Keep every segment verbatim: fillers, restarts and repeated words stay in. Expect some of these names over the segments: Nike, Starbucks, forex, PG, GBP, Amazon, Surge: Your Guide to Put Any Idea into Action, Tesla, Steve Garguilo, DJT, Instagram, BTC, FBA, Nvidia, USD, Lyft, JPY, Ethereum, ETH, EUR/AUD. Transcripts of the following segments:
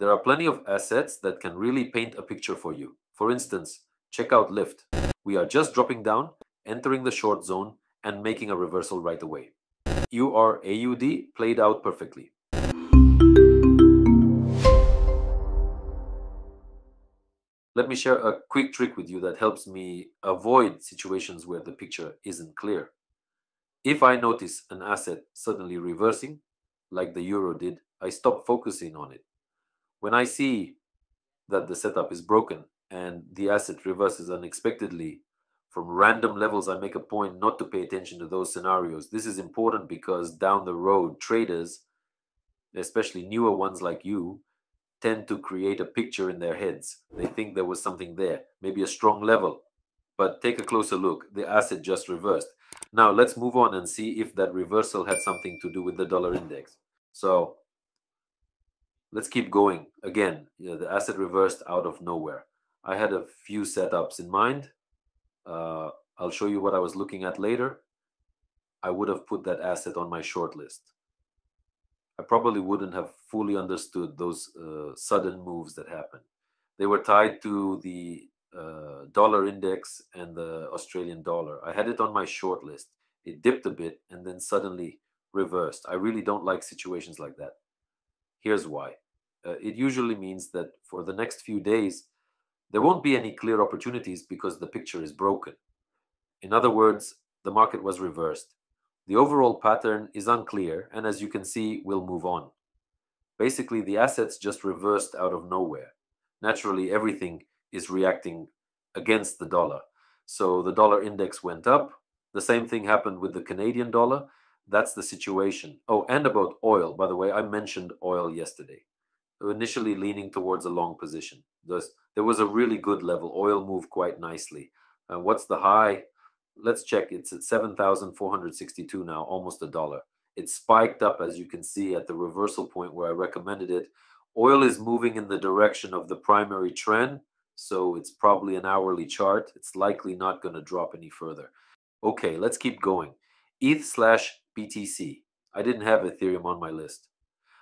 There are plenty of assets that can really paint a picture for you. For instance, check out Lyft. We are just dropping down, entering the short zone, and making a reversal right away. E U R A U D played out perfectly. Let me share a quick trick with you that helps me avoid situations where the picture isn't clear. If I notice an asset suddenly reversing, like the euro did, I stop focusing on it. When I see that the setup is broken and the asset reverses unexpectedly from random levels, I make a point not to pay attention to those scenarios. This is important because down the road, traders, especially newer ones like you, tend to create a picture in their heads. They think there was something there, maybe a strong level. But take a closer look. The asset just reversed. Now let's move on and see if that reversal had something to do with the dollar index. So let's keep going. Again, you know, the asset reversed out of nowhere. I had a few setups in mind. Uh, I'll show you what I was looking at later. I would have put that asset on my short list. I probably wouldn't have fully understood those uh, sudden moves that happened. They were tied to the uh, dollar index and the Australian dollar. I had it on my short list. It dipped a bit and then suddenly reversed. I really don't like situations like that. Here's why. Uh, it usually means that for the next few days, there won't be any clear opportunities because the picture is broken. In other words, the market was reversed. The overall pattern is unclear, and as you can see, we'll move on. Basically, the assets just reversed out of nowhere. Naturally, everything is reacting against the dollar. So the dollar index went up. The same thing happened with the Canadian dollar. That's the situation. Oh, and about oil, by the way, I mentioned oil yesterday. Initially leaning towards a long position. There was a really good level. Oil moved quite nicely. Uh, what's the high? Let's check. It's at seven thousand four hundred sixty-two now, almost a dollar. It spiked up, as you can see, at the reversal point where I recommended it. Oil is moving in the direction of the primary trend, so it's probably an hourly chart. It's likely not going to drop any further. Okay, let's keep going. E T H slash B T C. I didn't have Ethereum on my list.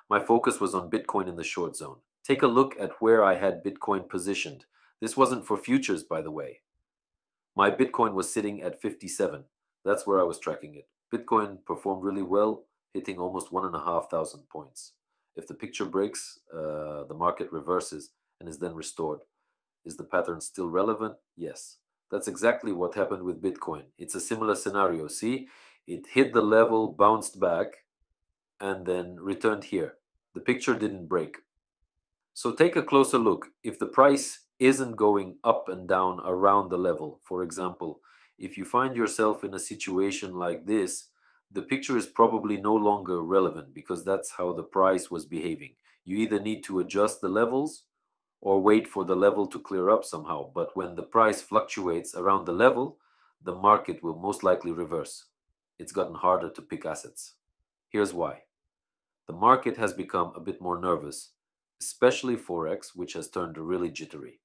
My focus was on Bitcoin in the short zone. Take a look at where I had Bitcoin positioned. This wasn't for futures, by the way. My Bitcoin was sitting at fifty-seven. That's where I was tracking it. Bitcoin performed really well, hitting almost one and a half thousand points. If the picture breaks, uh, the market reverses and is then restored. Is the pattern still relevant? Yes. That's exactly what happened with Bitcoin. It's a similar scenario. See, it hit the level, bounced back, and then returned here. The picture didn't break. So take a closer look. If the price isn't going up and down around the level. For example, if you find yourself in a situation like this, the picture is probably no longer relevant because that's how the price was behaving. You either need to adjust the levels or wait for the level to clear up somehow. But when the price fluctuates around the level, the market will most likely reverse. It's gotten harder to pick assets. Here's why. The market has become a bit more nervous, especially Forex, which has turned really jittery.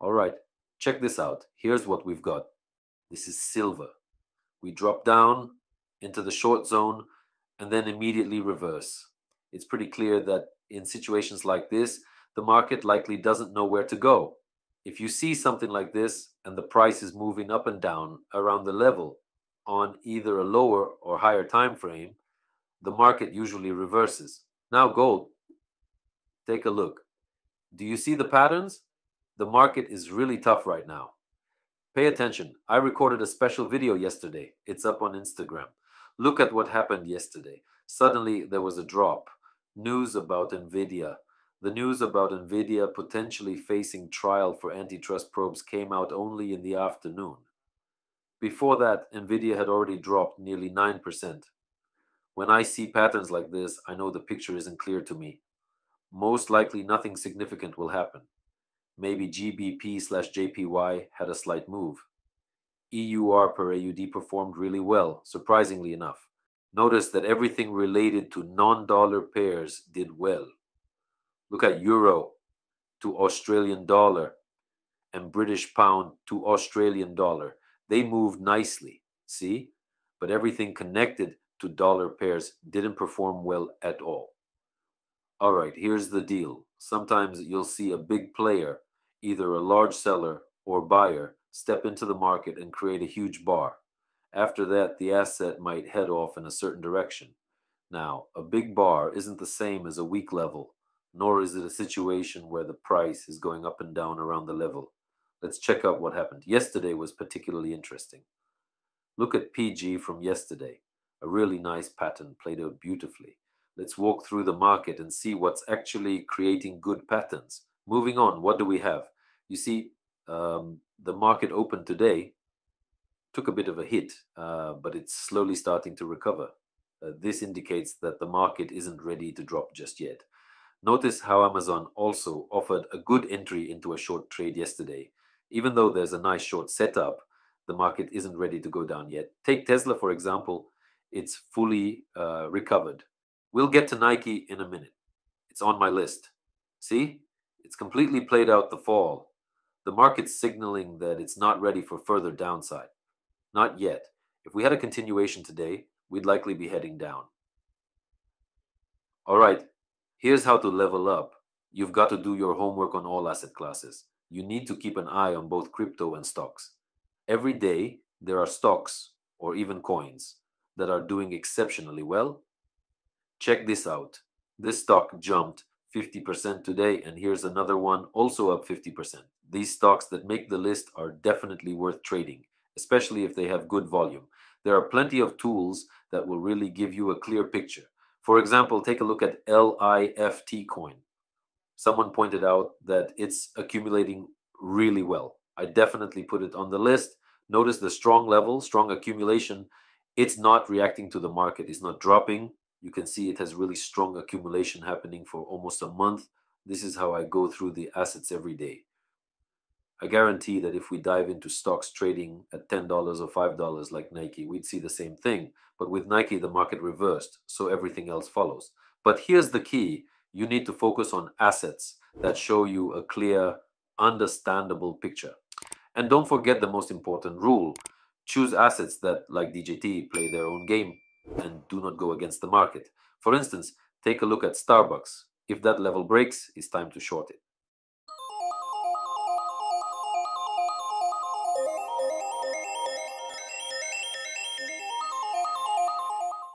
All right, check this out. Here's what we've got. This is silver. We drop down into the short zone and then immediately reverse. It's pretty clear that in situations like this, the market likely doesn't know where to go. If you see something like this and the price is moving up and down around the level on either a lower or higher time frame, the market usually reverses. Now gold, take a look. Do you see the patterns? The market is really tough right now. Pay attention. I recorded a special video yesterday. It's up on Instagram. Look at what happened yesterday. Suddenly there was a drop. News about Nvidia. The news about Nvidia potentially facing trial for antitrust probes came out only in the afternoon. Before that, Nvidia had already dropped nearly nine percent. When I see patterns like this, I know the picture isn't clear to me. Most likely nothing significant will happen. Maybe G B P slash J P Y had a slight move. E U R per A U D performed really well, surprisingly enough. Notice that everything related to non-dollar pairs did well. Look at euro to Australian dollar and British pound to Australian dollar. They moved nicely, see? But everything connected to dollar pairs didn't perform well at all. All right, here's the deal. sometimes you'll see a big player, either a large seller or buyer, step into the market and create a huge bar. After that, the asset might head off in a certain direction. Now, a big bar isn't the same as a weak level, nor is it a situation where the price is going up and down around the level. Let's check out what happened. Yesterday was particularly interesting. Look at P G from yesterday. A really nice pattern played out beautifully. Let's walk through the market and see what's actually creating good patterns. Moving on, what do we have? You see, um, the market opened today, took a bit of a hit, uh, but it's slowly starting to recover. Uh, this indicates that the market isn't ready to drop just yet. Notice how Amazon also offered a good entry into a short trade yesterday. Even though there's a nice short setup, the market isn't ready to go down yet. Take Tesla, for example. It's fully uh, recovered. We'll get to Nike in a minute. It's on my list. See? It's completely played out the fall. The market's signaling that it's not ready for further downside. Not yet. If we had a continuation today, we'd likely be heading down. All right, here's how to level up. You've got to do your homework on all asset classes. You need to keep an eye on both crypto and stocks. Every day, there are stocks or even coins that are doing exceptionally well. Check this out. This stock jumped fifty percent today, and here's another one also up fifty percent. These stocks that make the list are definitely worth trading, especially if they have good volume. There are plenty of tools that will really give you a clear picture. For example, take a look at L I F T coin. Someone pointed out that it's accumulating really well. I definitely put it on the list. Notice the strong level, strong accumulation. It's not reacting to the market. It's not dropping. You can see it has really strong accumulation happening for almost a month. This is how I go through the assets every day. I guarantee that if we dive into stocks trading at ten dollars or five dollars like Nike, we'd see the same thing. But with Nike, the market reversed, so everything else follows. But here's the key. You need to focus on assets that show you a clear, understandable picture. And don't forget the most important rule. Choose assets that, like D J T, play their own game and do not go against the market. For instance, take a look at Starbucks. If that level breaks, it's time to short it.